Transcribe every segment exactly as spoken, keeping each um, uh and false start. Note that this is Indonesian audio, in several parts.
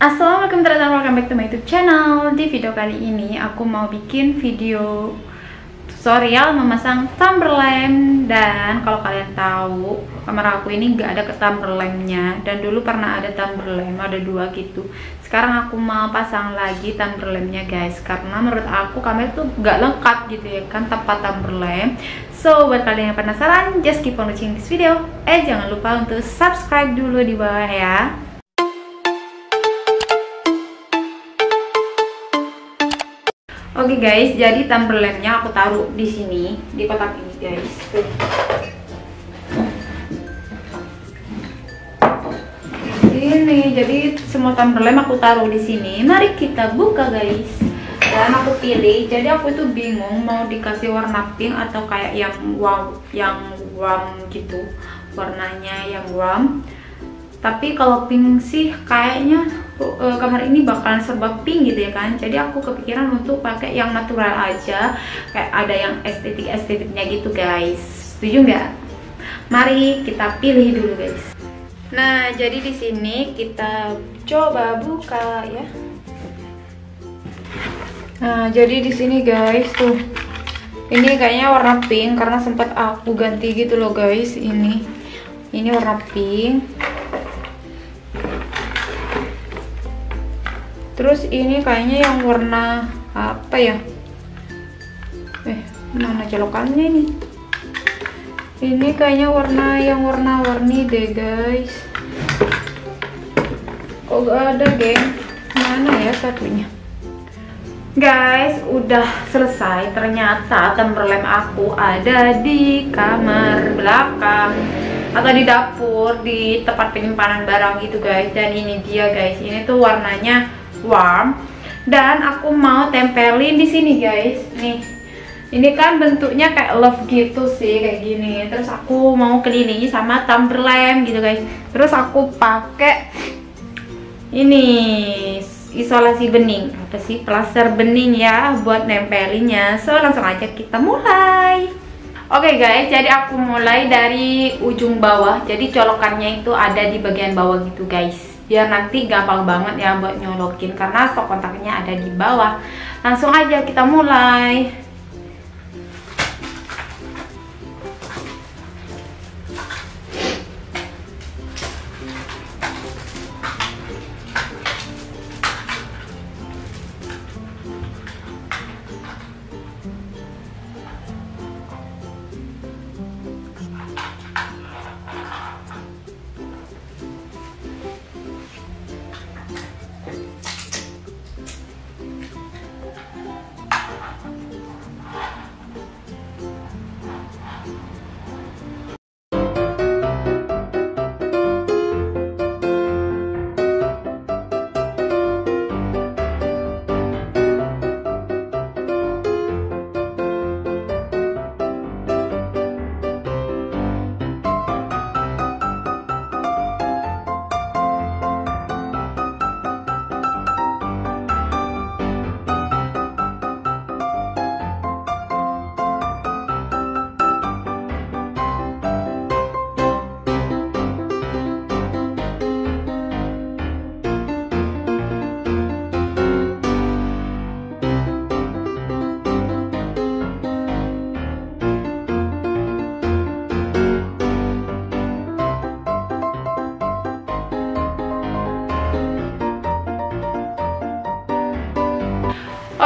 Assalamualaikum teman-teman, welcome back to my YouTube channel. Di video kali ini aku mau bikin video tutorial memasang Tumblr lamp. Dan kalau kalian tahu, kamar aku ini nggak ada ke Tumblr lampnya. Dan dulu pernah ada Tumblr lamp, ada dua gitu. Sekarang aku mau pasang lagi Tumblr lampnya guys, karena menurut aku kamar tuh nggak lengkap gitu ya kan tanpa Tumblr lamp. So, buat kalian yang penasaran, just keep on watching this video. Eh, jangan lupa untuk subscribe dulu di bawah ya. Oke okay guys, jadi Tumblr lampnya aku taruh di sini, di kotak ini guys. Tuh. Ini, jadi semua Tumblr lamp aku taruh di sini. Mari kita buka guys. Dan aku pilih. Jadi aku itu bingung mau dikasih warna pink atau kayak yang wow, yang warm gitu. Warnanya yang warm. Tapi kalau pink sih kayaknya uh, kamar ini bakalan serba pink gitu ya kan. Jadi aku kepikiran untuk pakai yang natural aja, kayak ada yang estetik-estetiknya gitu guys. Setuju nggak? Mari kita pilih dulu guys. Nah, jadi di sini kita coba buka ya. Nah, jadi di sini guys tuh. Ini kayaknya warna pink karena sempat aku ganti gitu loh guys, ini. Ini warna pink. Terus ini kayaknya yang warna apa ya? Eh, mana colokannya ini? Ini kayaknya warna yang warna-warni deh guys. Kok gak ada geng? Mana ya satunya? Guys, udah selesai. Ternyata Tumblr lamp aku ada di kamar belakang atau di dapur, di tempat penyimpanan barang gitu guys. Dan ini dia guys. Ini tuh warnanya warm, dan aku mau tempelin di sini guys. Nih, ini kan bentuknya kayak love gitu sih, kayak gini. Terus aku mau kelilingi sama Tumblr lamp gitu guys. Terus aku pakai ini isolasi bening, apa sih, plaster bening ya, buat nempelinnya. So langsung aja kita mulai. Oke okay guys, jadi aku mulai dari ujung bawah. Jadi colokannya itu ada di bagian bawah gitu guys, biar nanti gampang banget ya buat nyolokin karena stok kontaknya ada di bawah. Langsung aja kita mulai.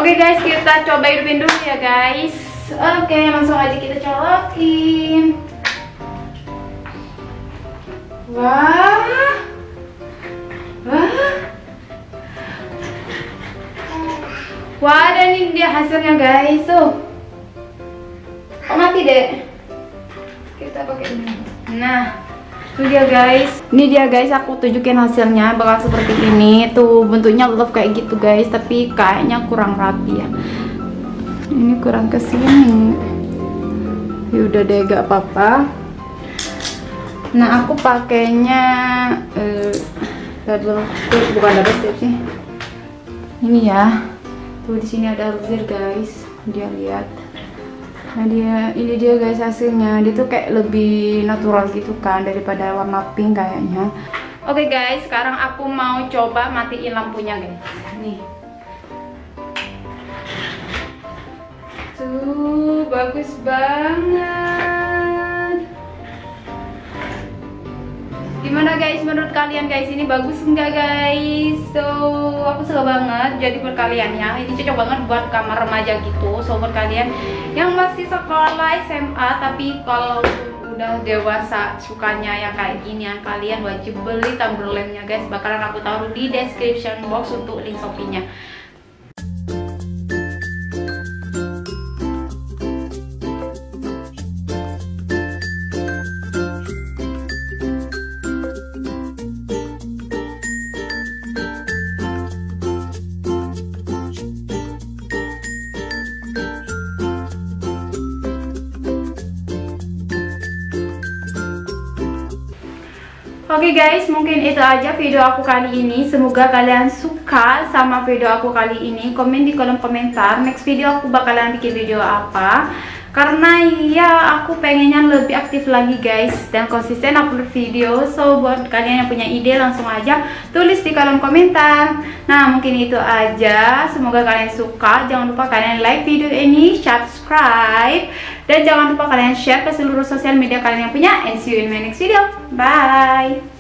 Oke okay guys, kita coba hidupin dulu ya guys. Oke, okay, langsung aja kita colokin. Wah, wah, wah, dan ini dia hasilnya guys. Tuh, oh mati deh. Kita pakai ini. Nah, itu dia guys. Ini dia guys, aku tunjukin hasilnya bakal seperti ini. Tuh bentuknya love kayak gitu guys, tapi kayaknya kurang rapi ya. Ini kurang kesini. Ya udah deh, gak apa-apa. Nah, aku pakainya eh double tip, bukan double tip sih. Ini ya. Tuh di sini ada ruler guys. Dia lihat. Nah dia, ini dia guys hasilnya. Dia tuh kayak lebih natural gitu kan daripada warna pink kayaknya. Oke guys, sekarang aku mau coba matiin lampunya guys. Nih. Tuh, bagus banget. Gimana guys, menurut kalian guys, ini bagus enggak guys? So, aku suka banget jadi buat kalian ya. Ini cocok banget buat kamar remaja gitu. So, buat kalian yang masih sekolah S M A tapi kalau udah dewasa sukanya ya kayak gini ya, kalian wajib beli Tumblr nya guys. Bakalan aku taruh di description box untuk link Shopee-nya. Oke okay guys, mungkin itu aja video aku kali ini. Semoga kalian suka sama video aku kali ini. Komen di kolom komentar. Next video aku bakalan bikin video apa. Karena ya aku pengennya lebih aktif lagi guys dan konsisten upload video. So buat kalian yang punya ide langsung aja tulis di kolom komentar. Nah mungkin itu aja. Semoga kalian suka. Jangan lupa kalian like video ini, subscribe, dan jangan lupa kalian share ke seluruh sosial media kalian yang punya. And see you in my next video. Bye.